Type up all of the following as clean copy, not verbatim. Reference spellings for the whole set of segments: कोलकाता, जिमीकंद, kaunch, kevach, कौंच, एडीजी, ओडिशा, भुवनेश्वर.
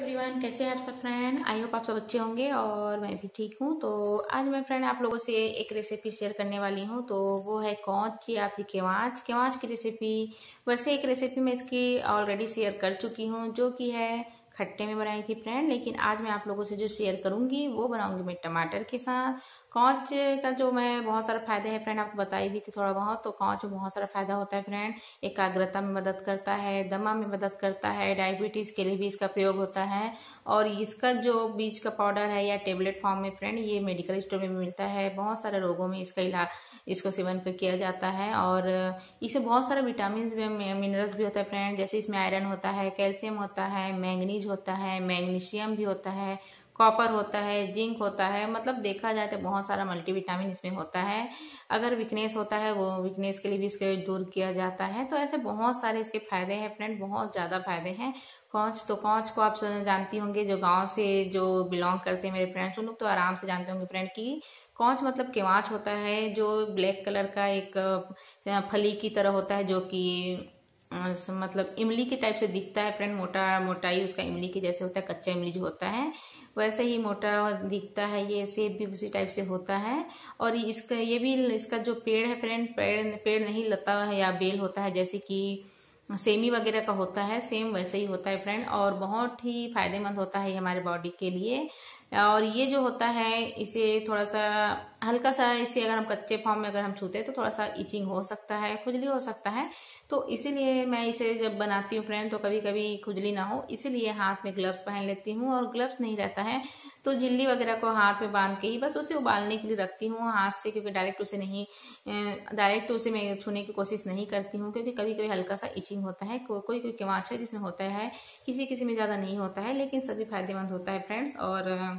Everyone, कैसे हैं आप सब फ्रेंड। आई होप आप सब अच्छे होंगे और मैं भी ठीक हूँ। तो आज मैं फ्रेंड आप लोगों से एक रेसिपी शेयर करने वाली हूँ, तो वो है कौंच या फिर केवाच की रेसिपी। वैसे एक रेसिपी मैं इसकी ऑलरेडी शेयर कर चुकी हूँ, जो कि है खट्टे में बनाई थी फ्रेंड। लेकिन आज मैं आप लोगों से जो शेयर करूँगी वो बनाऊँगी मैं टमाटर के साथ। कौंच का जो मैं बहुत सारा फायदा है फ्रेंड, आपको बताई भी थी थोड़ा बहुत। तो कौंच में बहुत सारा फायदा होता है फ्रेंड, एकाग्रता में मदद करता है, दमा में मदद करता है, डायबिटीज के लिए भी इसका प्रयोग होता है। और इसका जो बीज का पाउडर है या टेबलेट फॉर्म में फ्रेंड, ये मेडिकल स्टोर में मिलता है। बहुत सारे रोगों में इसका इलाज, इसको सेवन कर किया जाता है। और इसे बहुत सारे विटामिन मिनरल्स भी होता है फ्रेंड, जैसे इसमें आयरन होता है, कैल्शियम होता है, मैंगनीज होता है, मैग्नीशियम भी होता है, कॉपर होता है, जिंक होता है। मतलब देखा जाए तो बहुत सारा मल्टीविटामिन इसमें होता है। अगर वीकनेस होता है वो वीकनेस के लिए भी इसके दूर किया जाता है। तो ऐसे बहुत सारे इसके फायदे हैं फ्रेंड, बहुत ज़्यादा फायदे हैं कौंच। तो कौंच को आप जानती होंगे, जो गांव से जो बिलोंग करते हैं मेरे फ्रेंड्स, उन लोग तो आराम से जानते होंगे फ्रेंड कि कौंच मतलब केवाच होता है, जो ब्लैक कलर का एक फली की तरह होता है, जो कि मतलब इमली के टाइप से दिखता है फ्रेंड। मोटाई उसका इमली के जैसे होता है, कच्चा इमली जो होता है वैसे ही मोटा दिखता है। ये सेब भी उसी टाइप से होता है। और इसका ये भी, इसका जो पेड़ है फ्रेंड, पेड़ नहीं, लता है या बेल होता है, जैसे कि सेमी वगैरह का होता है, सेम वैसे ही होता है फ्रेंड। और बहुत ही फायदेमंद होता है ये हमारे बॉडी के लिए। और ये जो होता है, इसे थोड़ा सा हल्का सा, इसे अगर हम कच्चे फॉर्म में अगर हम छूते तो थोड़ा सा इचिंग हो सकता है, खुजली हो सकता है। तो इसीलिए मैं इसे जब बनाती हूँ फ्रेंड, तो कभी कभी खुजली ना हो इसीलिए हाथ में ग्लव्स पहन लेती हूँ। और ग्लव्स नहीं रहता है तो झिल्ली वगैरह को हाथ में बांध के ही बस उसे उबालने के लिए रखती हूँ हाथ से, क्योंकि डायरेक्ट उसे मैं छूने की कोशिश नहीं करती हूँ, क्योंकि कभी कभी हल्का सा इचिंग होता है। कोई केवाच है जिसमें होता है, किसी में ज़्यादा नहीं होता है, लेकिन सभी फायदेमंद होता है फ्रेंड्स। और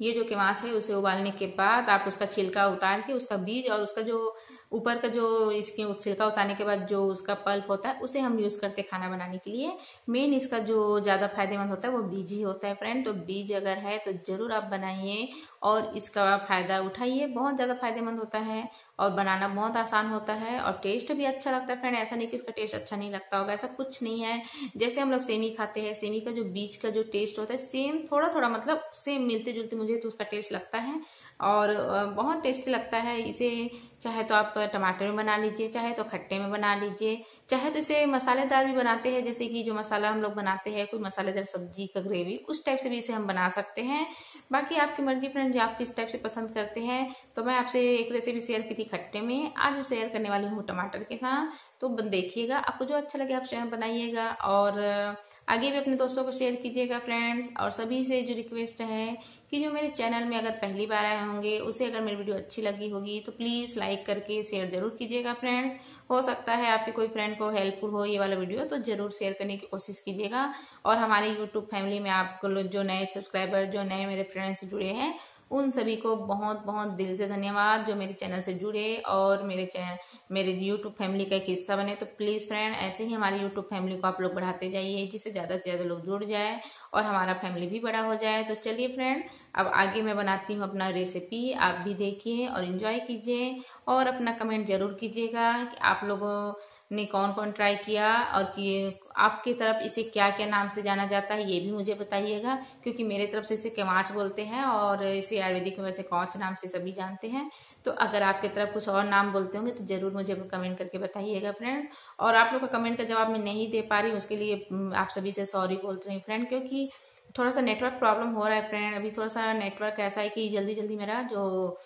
ये जो केवाच है उसे उबालने के बाद आप उसका छिलका उतार के, उसका बीज और उसका जो ऊपर का जो इसके छिलका उतारने के बाद जो उसका पल्प होता है, उसे हम यूज़ करते खाना बनाने के लिए। मेन इसका जो ज़्यादा फायदेमंद होता है वो बीज ही होता है फ्रेंड। तो बीज अगर है तो ज़रूर आप बनाइए और इसका फ़ायदा उठाइए, बहुत ज़्यादा फायदेमंद होता है। और बनाना बहुत आसान होता है और टेस्ट भी अच्छा लगता है फ्रेंड। ऐसा नहीं कि उसका टेस्ट अच्छा नहीं लगता होगा, ऐसा कुछ नहीं है। जैसे हम लोग सेमी खाते हैं, सेमी का जो बीज का जो टेस्ट होता है सेम, थोड़ा थोड़ा मतलब सेम मिलते जुलते मुझे तो उसका टेस्ट लगता है और बहुत टेस्टी लगता है। इसे चाहे तो आप टमाटर में बना लीजिए, चाहे तो खट्टे में बना लीजिए, चाहे तो इसे मसालेदार भी बनाते हैं, जैसे कि जो मसाला हम लोग बनाते हैं कोई मसालेदार सब्जी का ग्रेवी, उस टाइप से भी इसे हम बना सकते हैं। बाकी आपकी मर्जी फ्रेंड, जो आप किस टाइप से पसंद करते हैं। तो मैं आपसे एक रेसिपी शेयर की थी खट्टे में, आज मैं शेयर करने वाली हूँ टमाटर के साथ। तो देखिएगा, आपको जो अच्छा लगे आप शेयर बनाइएगा और आगे भी अपने दोस्तों को शेयर कीजिएगा फ्रेंड्स। और सभी से जो रिक्वेस्ट है कि जो मेरे चैनल में अगर पहली बार आए होंगे, उसे अगर मेरी वीडियो अच्छी लगी होगी तो प्लीज़ लाइक करके शेयर जरूर कीजिएगा फ्रेंड्स। हो सकता है आपके कोई फ्रेंड को हेल्पफुल हो ये वाला वीडियो, तो जरूर शेयर करने की कोशिश कीजिएगा। और हमारे यूट्यूब फैमिली में आपको जो नए सब्सक्राइबर, जो नए मेरे फ्रेंड्स जुड़े हैं, उन सभी को बहुत बहुत दिल से धन्यवाद, जो मेरे चैनल से जुड़े और मेरे यूट्यूब फैमिली का एक हिस्सा बने। तो प्लीज़ फ्रेंड, ऐसे ही हमारी यूट्यूब फैमिली को आप लोग बढ़ाते जाइए, जिससे ज़्यादा से ज़्यादा लोग जुड़ जाए और हमारा फैमिली भी बड़ा हो जाए। तो चलिए फ्रेंड, अब आगे मैं बनाती हूँ अपना रेसिपी, आप भी देखिए और इन्जॉय कीजिए। और अपना कमेंट जरूर कीजिएगा कि आप लोगों ने कौन कौन ट्राई किया और कि आपकी तरफ इसे क्या क्या नाम से जाना जाता है, ये भी मुझे बताइएगा। क्योंकि मेरे तरफ से इसे केवाच बोलते हैं और इसे आयुर्वेदिक में वैसे कौंच नाम से सभी जानते हैं। तो अगर आपके तरफ कुछ और नाम बोलते होंगे तो जरूर मुझे कमेंट करके बताइएगा फ्रेंड। और आप लोग का कमेंट का जवाब मैं नहीं दे पा रही हूँ, उसके लिए आप सभी से सॉरी बोलते हैं फ्रेंड, क्योंकि थोड़ा सा नेटवर्क प्रॉब्लम हो रहा है फ्रेंड। अभी थोड़ा सा नेटवर्क ऐसा है कि जल्दी जल्दी मेरा जो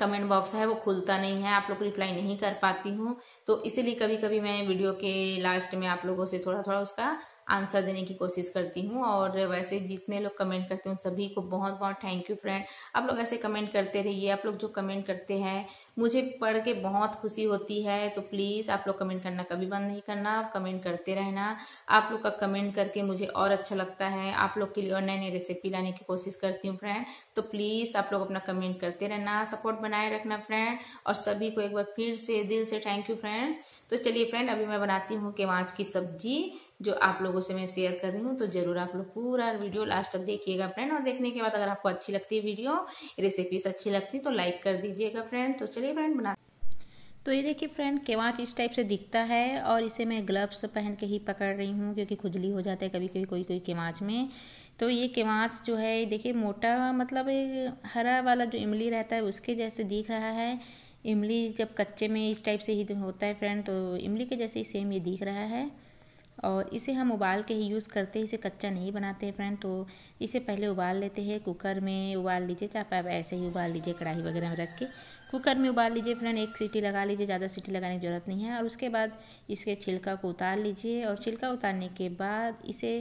कमेंट बॉक्स है वो खुलता नहीं है, आप लोग को रिप्लाई नहीं कर पाती हूँ। तो इसीलिए कभी कभी मैं वीडियो के लास्ट में आप लोगों से थोड़ा थोड़ा उसका आंसर देने की कोशिश करती हूँ। और वैसे जितने लोग कमेंट करते हैं उन सभी को बहुत बहुत थैंक यू फ्रेंड। आप लोग ऐसे कमेंट करते रहिए, आप लोग जो कमेंट करते हैं मुझे पढ़ के बहुत खुशी होती है। तो प्लीज़ आप लोग कमेंट करना कभी बंद नहीं करना, आप कमेंट करते रहना। आप लोग का कमेंट करके मुझे और अच्छा लगता है, आप लोग के लिए और नई नई रेसिपी लाने की कोशिश करती हूँ फ्रेंड। तो प्लीज़ आप लोग अपना कमेंट करते रहना, सपोर्ट बनाए रखना फ्रेंड। और सभी को एक बार फिर से दिल से थैंक यू फ्रेंड्स। तो चलिए फ्रेंड, अभी मैं बनाती हूँ केवाच की सब्जी, जो आप लोगों से मैं शेयर कर रही हूँ। तो जरूर आप लोग पूरा वीडियो लास्ट तक देखिएगा फ्रेंड। और देखने के बाद अगर आपको अच्छी लगती है वीडियो, रेसिपीज अच्छी लगती तो लाइक कर दीजिएगा फ्रेंड। तो चलिए फ्रेंड बना तो ये देखिए फ्रेंड, केवाच इस टाइप से दिखता है और इसे मैं ग्लव्स पहन के ही पकड़ रही हूँ क्योंकि खुजली हो जाता है कभी कभी कोई केवाच में। तो ये केवाच जो है देखिए मोटा मतलब हरा वाला जो इमली रहता है उसके जैसे दिख रहा है। इमली जब कच्चे में इस टाइप से ही होता है फ्रेंड, तो इमली के जैसे ही सेम ये दिख रहा है और इसे हम उबाल के ही यूज़ करते हैं, इसे कच्चा नहीं बनाते हैं फ्रेंड। तो इसे पहले उबाल लेते हैं, कुकर में उबाल लीजिए, चाहे आप ऐसे ही उबाल लीजिए कढ़ाई वगैरह में रख के कुकर में उबाल लीजिए फ्रेंड। एक सीटी लगा लीजिए, ज़्यादा सीटी लगाने की ज़रूरत नहीं है। और उसके बाद इसके छिलका को उतार लीजिए और छिलका उतारने के बाद इसे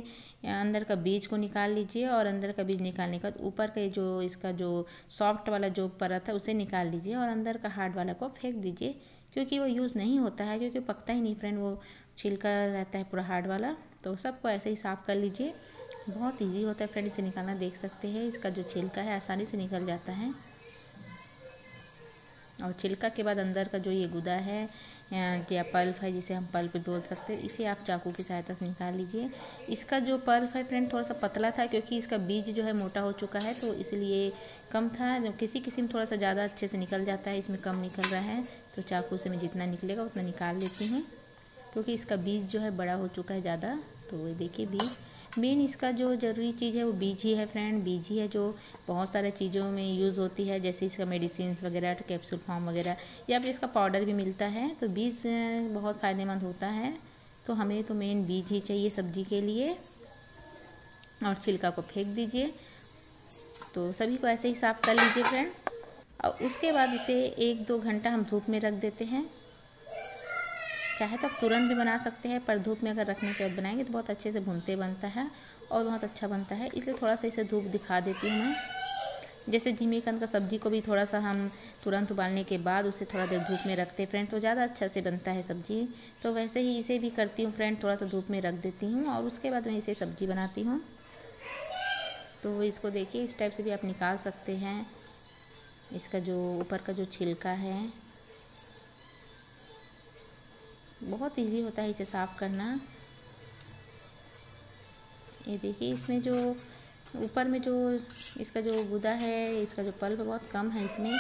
अंदर का बीज को निकाल लीजिए और अंदर का बीज निकालने के बाद ऊपर का जो इसका जो सॉफ्ट वाला जो परत है उसे निकाल लीजिए और अंदर का हार्ड वाला को फेंक दीजिए क्योंकि वो यूज़ नहीं होता है, क्योंकि पकता ही नहीं फ्रेंड, वो छिलका रहता है पूरा हार्ड वाला। तो सबको ऐसे ही साफ़ कर लीजिए, बहुत इजी होता है फ्रेंड इसे निकालना। देख सकते हैं इसका जो छिलका है आसानी से निकल जाता है। और छिलका के बाद अंदर का जो ये गुदा है या पल्प है, जिसे हम पल्प भी बोल सकते हैं, इसे आप चाकू की सहायता से निकाल लीजिए। इसका जो पल्प है फ्रेंड थोड़ा सा पतला था क्योंकि इसका बीज जो है मोटा हो चुका है तो इसलिए कम था। किसी किसी में थोड़ा सा ज़्यादा अच्छे से निकल जाता है, इसमें कम निकल रहा है। तो चाकू से मैं जितना निकलेगा उतना निकाल लेती हूँ क्योंकि इसका बीज जो है बड़ा हो चुका है ज़्यादा। तो ये देखिए बीज मेन इसका जो ज़रूरी चीज़ है वो बीज ही है फ्रेंड। बीज ही है जो बहुत सारे चीज़ों में यूज़ होती है, जैसे इसका मेडिसिन वगैरह, कैप्सूल फॉर्म वगैरह, या फिर इसका पाउडर भी मिलता है। तो बीज बहुत फ़ायदेमंद होता है, तो हमें तो मेन बीज ही चाहिए सब्जी के लिए। और छिलका को फेंक दीजिए। तो सभी को ऐसे ही साफ़ कर लीजिए फ्रेंड। और उसके बाद इसे 1-2 घंटा हम धूप में रख देते हैं। चाहे तो आप तुरंत भी बना सकते हैं, पर धूप में अगर रखने के बाद बनाएंगे तो बहुत अच्छे से भुनते बनता है और बहुत अच्छा बनता है, इसलिए थोड़ा सा इसे धूप दिखा देती हूँ मैं। जैसे जिमीकंद का सब्जी को भी थोड़ा सा हम तुरंत उबालने के बाद उसे थोड़ा देर धूप में रखते हैं फ्रेंड, तो ज़्यादा अच्छा से बनता है सब्जी। तो वैसे ही इसे भी करती हूँ फ्रेंड, थोड़ा सा धूप में रख देती हूँ और उसके बाद मैं इसे सब्जी बनाती हूँ। तो इसको देखिए इस टाइप से भी आप निकाल सकते हैं, इसका जो ऊपर का जो छिलका है। बहुत इजी होता है इसे साफ़ करना। ये देखिए इसमें जो ऊपर में जो इसका जो गुदा है, इसका जो पल्प बहुत कम है इसमें।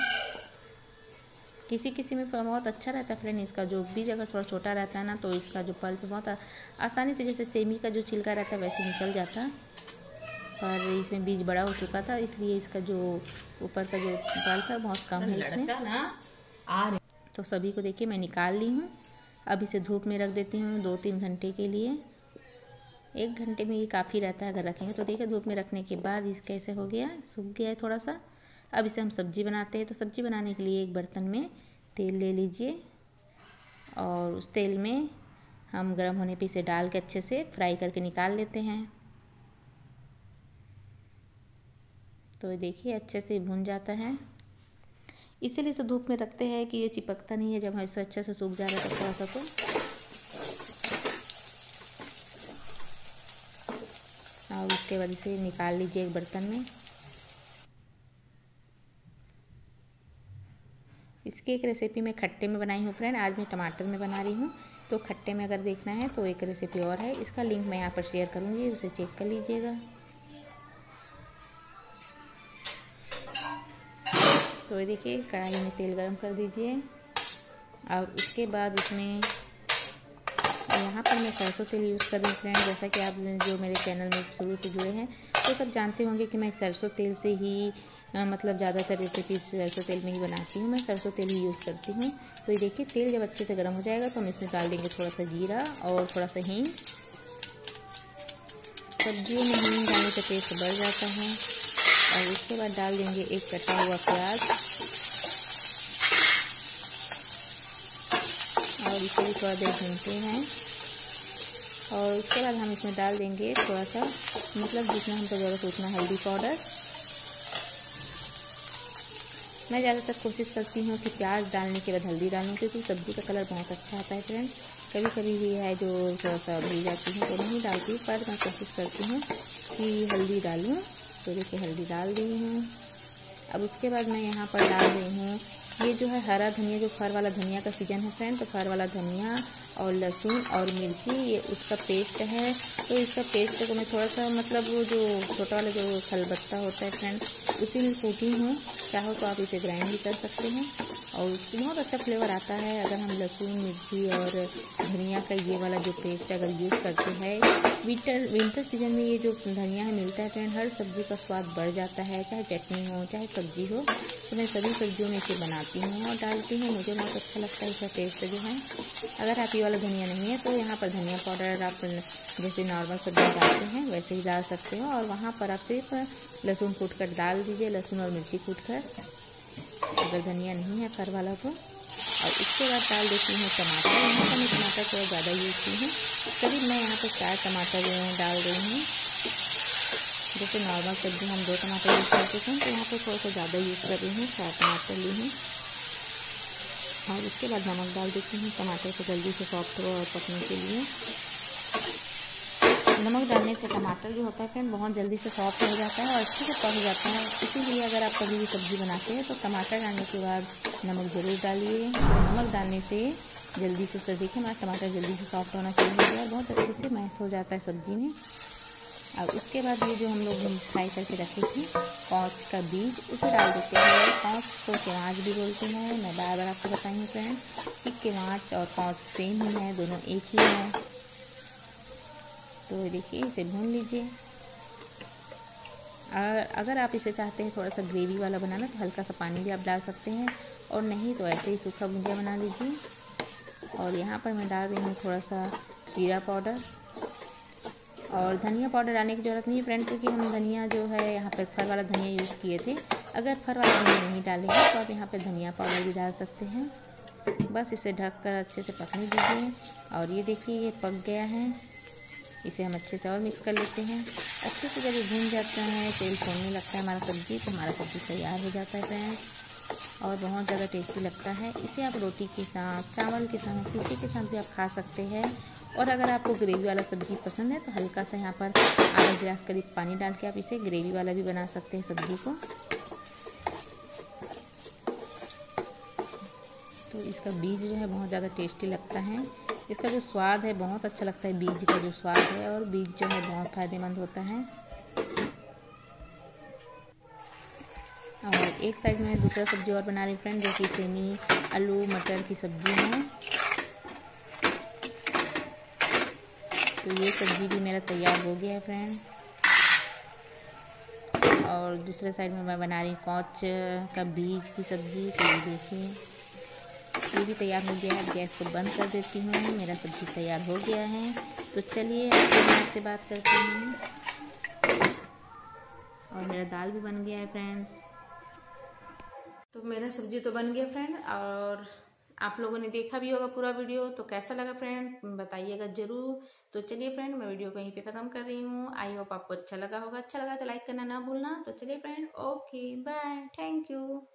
किसी किसी में बहुत अच्छा रहता है फ्रेंड। इसका जो बीज अगर थोड़ा छोटा रहता है ना, तो इसका जो पल्प बहुत आसानी से जैसे सेमी का जो छिलका रहता है वैसे निकल जाता, पर इसमें बीज बड़ा हो चुका था इसलिए इसका जो ऊपर का जो पल्प है बहुत कम है इसमें। तो सभी को देखिए मैं निकाल ली हूँ। अब इसे धूप में रख देती हूँ 2-3 घंटे के लिए। 1 घंटे में ये काफ़ी रहता है अगर रखेंगे तो। देखिए धूप में रखने के बाद इस कैसे हो गया, सूख गया है थोड़ा सा। अब इसे हम सब्ज़ी बनाते हैं। तो सब्ज़ी बनाने के लिए एक बर्तन में तेल ले लीजिए और उस तेल में हम गर्म होने पे इसे डाल के अच्छे से फ्राई करके निकाल लेते हैं। तो देखिए अच्छे से भुन जाता है, इसीलिए इसे धूप में रखते हैं कि ये चिपकता नहीं है। जब हम इसे अच्छे से सूख जा रहा है थोड़ा सा, तो और उसके बाद इसे निकाल लीजिए एक बर्तन में। इसकी एक रेसिपी मैं खट्टे में बनाई हूँ फ्रेंड, आज मैं टमाटर में बना रही हूँ। तो खट्टे में अगर देखना है तो एक रेसिपी और है, इसका लिंक मैं यहाँ पर शेयर करूँगी, उसे चेक कर लीजिएगा। तो ये देखिए कढ़ाई में तेल गरम कर दीजिए और उसके बाद उसमें यहाँ पर मैं सरसों तेल यूज़ कर रही हूँ फ्रेंड। जैसा कि आप जो मेरे चैनल में शुरू से जुड़े हैं तो सब जानते होंगे कि मैं सरसों तेल से ही मतलब ज़्यादातर रेसिपी सरसों तेल में ही बनाती हूँ, मैं सरसों तेल ही यूज़ करती हूँ। तो ये देखिए तेल जब अच्छे से गर्म हो जाएगा तो हम इसमें डाल देंगे थोड़ा सा जीरा और थोड़ा सा हींग। सब्जियों में हींग डालने का टेस्ट बढ़ जाता है। और उसके बाद डाल देंगे एक कटा हुआ प्याज और इसे भी थोड़ा देर भूनते हैं। और उसके बाद हम इसमें डाल देंगे थोड़ा सा, मतलब जितना हमको ज़रूरत है उतना हल्दी पाउडर। मैं ज़्यादातर कोशिश करती हूँ कि प्याज डालने के बाद हल्दी डालूँ क्योंकि सब्ज़ी का कलर बहुत अच्छा आता है फ्रेंड। कभी कभी ये है जो थोड़ा सा भूल जाती हूँ तो नहीं डालती, पर मैं कोशिश करती हूँ कि हल्दी डालूँ। तो देखिए हल्दी डाल दी हूँ। अब उसके बाद मैं यहाँ पर डाल रही हूँ ये जो है हरा धनिया, जो फर वाला धनिया का सीजन है फ्रेंड, तो फर वाला धनिया और लहसुन और मिर्ची, ये उसका पेस्ट है। तो इसका पेस्ट को मैं थोड़ा सा मतलब वो जो छोटा वाला जो खलबत्ता होता है फ्रेंड, उसी में कूटी हूँ। चाहो तो आप इसे ग्राइंड भी कर सकते हैं और उसकी बहुत अच्छा फ्लेवर आता है अगर हम लहसुन मिर्ची और धनिया का ये वाला जो पेस्ट अगर यूज़ करते हैं। विंटर सीजन में ये जो धनिया है मिलता है फ्रेंड, हर सब्ज़ी का स्वाद बढ़ जाता है, चाहे चटनी हो चाहे सब्जी हो। तो मैं सभी सब्जियों में इसे बनाती हूँ और डालती हूँ, मुझे बहुत अच्छा लगता है इसका टेस्ट जो है। अगर आप ये वाला धनिया नहीं है तो यहाँ पर धनिया पाउडर आप जैसे नॉर्मल सब्जी डालते हैं वैसे ही डाल सकते हो, और वहाँ पर आप सिर्फ लहसुन कूट कर डाल दीजिए, लहसुन और मिर्ची कूट कर, अगर धनिया नहीं है फर वाला तो। और इसके बाद डाल देती हूँ टमाटर। यहाँ पर मैं टमाटर थोड़ा ज़्यादा यूज़ की हूँ, तभी मैं यहाँ पर 4 टमाटर जो है डाल रही हूँ। जैसे नॉर्मल सब्जी हम 2 टमाटर यूज़ करते हैं, तो यहाँ पर थोड़ा सा ज़्यादा यूज़ कर रही हूँ, 4 टमाटर ली हूँ। और उसके बाद नमक डाल देती हूँ, टमाटर को जल्दी से सॉफ्ट हो और पकने के लिए। नमक डालने से टमाटर जो होता है फ्रेंड बहुत जल्दी से सॉफ्ट हो जाता है और अच्छे से पक जाता है। इसीलिए अगर आप कभी भी सब्ज़ी बनाते हैं तो टमाटर डालने के बाद नमक ज़रूर डालिए। नमक डालने से जल्दी से सब्जी के हमारा टमाटर जल्दी से सॉफ्ट होना चाहिए और बहुत अच्छे से मैश हो जाता है सब्ज़ी में। और उसके बाद ये जो हम लोग फ्राई करके रखे थे कांच का बीज, उसे डाल देते हैं। कांच को केवाच भी बोलते हैं। मैं बार बार आपको बताएंगे फ्रेंड कि केवाच और कांच सेम ही है, दोनों एक ही है। तो देखिए इसे भून लीजिए, और अगर आप इसे चाहते हैं थोड़ा सा ग्रेवी वाला बनाना तो हल्का सा पानी भी आप डाल सकते हैं, और नहीं तो ऐसे ही सूखा भुंजिया बना लीजिए। और यहाँ पर मैं डाल रही हूँ थोड़ा सा जीरा पाउडर, और धनिया पाउडर डालने की ज़रूरत नहीं है फ्रेंड, क्योंकि हम धनिया जो है यहाँ पर फर वाला धनिया यूज़ किए थे। अगर फर वाला धनिया नहीं डालेंगे तो आप यहाँ पर धनिया पाउडर भी डाल सकते हैं। बस इसे ढककर अच्छे से पकने दीजिए। और ये देखिए ये पक गया है, इसे हम अच्छे से और मिक्स कर लेते हैं। अच्छे से जब ये भून जाता है, तेल छोड़ने लगता है हमारा सब्ज़ी, तो हमारा सब्ज़ी तैयार हो जाता है फ्रेंड, और बहुत ज़्यादा टेस्टी लगता है। इसे आप रोटी के साथ, चावल के साथ, किसी के साथ भी आप खा सकते हैं। और अगर आपको ग्रेवी वाला सब्ज़ी पसंद है तो हल्का सा यहाँ पर आधा गिलास करीब पानी डाल के आप इसे ग्रेवी वाला भी बना सकते हैं सब्ज़ी को। तो इसका बीज जो है बहुत ज़्यादा टेस्टी लगता है, इसका जो स्वाद है बहुत अच्छा लगता है, बीज का जो स्वाद है। और बीज जो है बहुत फ़ायदेमंद होता है। और एक साइड में दूसरा सब्जी और बना रही फ्रेंड, जो कि सेमी आलू मटर की सब्जी है। तो ये सब्जी भी मेरा तैयार हो गया है फ्रेंड। और दूसरे साइड में मैं बना रही हूँ कांच का बीज की सब्जी। तो ये देखिए ये भी तैयार हो गया है। गैस को बंद कर देती हूँ, मेरा सब्जी तैयार हो गया है। तो चलिए आपसे बात करती हूँ। और मेरा दाल भी बन गया है फ्रेंड्स। तो मेरा सब्जी तो बन गया फ्रेंड, और आप लोगों ने देखा भी होगा पूरा वीडियो। तो कैसा लगा फ्रेंड बताइएगा ज़रूर। तो चलिए फ्रेंड मैं वीडियो को यहीं पे ख़त्म कर रही हूँ। आई होप आपको अच्छा लगा होगा। अच्छा लगा तो लाइक करना ना भूलना। तो चलिए friend, okay bye, thank you.